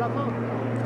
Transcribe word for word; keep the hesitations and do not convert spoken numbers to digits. Bravo.